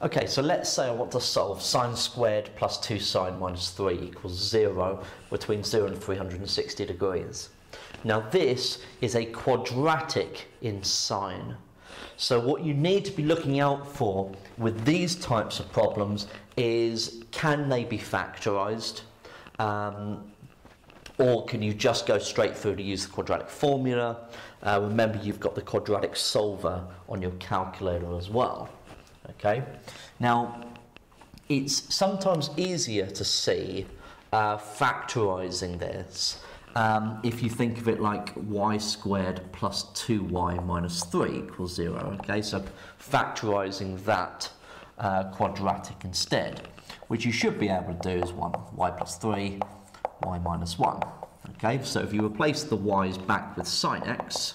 Okay, so let's say I want to solve sine squared plus 2 sine minus 3 equals 0 between 0 and 360 degrees. Now this is a quadratic in sine. So what you need to be looking out for with these types of problems is, can they be factorised? Or can you just go straight through to use the quadratic formula? Remember, you've got the quadratic solver on your calculator as well. Okay, now it's sometimes easier to see factorising this if you think of it like y squared plus 2y minus 3 equals 0. Okay, so factorising that quadratic instead, which you should be able to do is 1, y plus 3, y minus 1. Okay, so if you replace the y's back with sine x,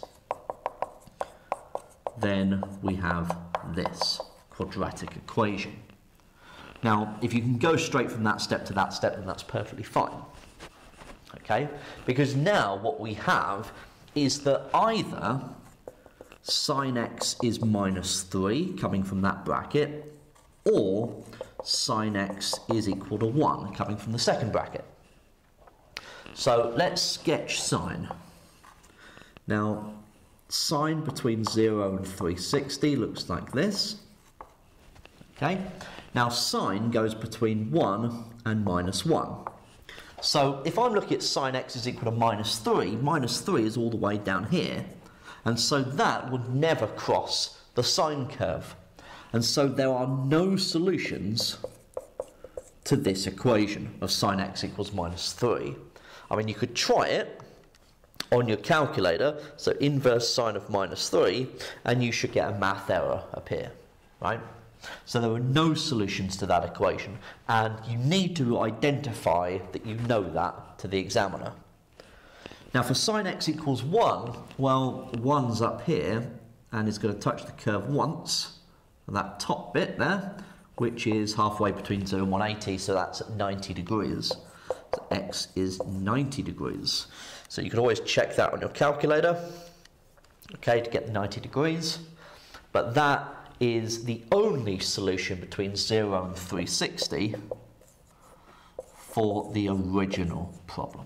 then we have this quadratic equation. Now, if you can go straight from that step to that step, then that's perfectly fine. Okay? Because now what we have is that either sine x is minus 3, coming from that bracket, or sine x is equal to 1, coming from the second bracket. So let's sketch sine. Now, sine between 0 and 360 looks like this. Okay. Now sine goes between 1 and minus 1. So if I'm looking at sine x is equal to minus 3 is all the way down here. And so that would never cross the sine curve. And so there are no solutions to this equation of sine x equals minus 3. I mean, you could try it on your calculator, so inverse sine of minus 3, and you should get a math error up here, right? So there are no solutions to that equation, and you need to identify that you know that to the examiner. Now for sine x equals 1, well, 1's up here, and it's going to touch the curve once, and that top bit there, which is halfway between 0 and 180, so that's at 90 degrees. So x is 90 degrees. So you can always check that on your calculator, okay, to get the 90 degrees, but that is the only solution between 0 and 360 for the original problem.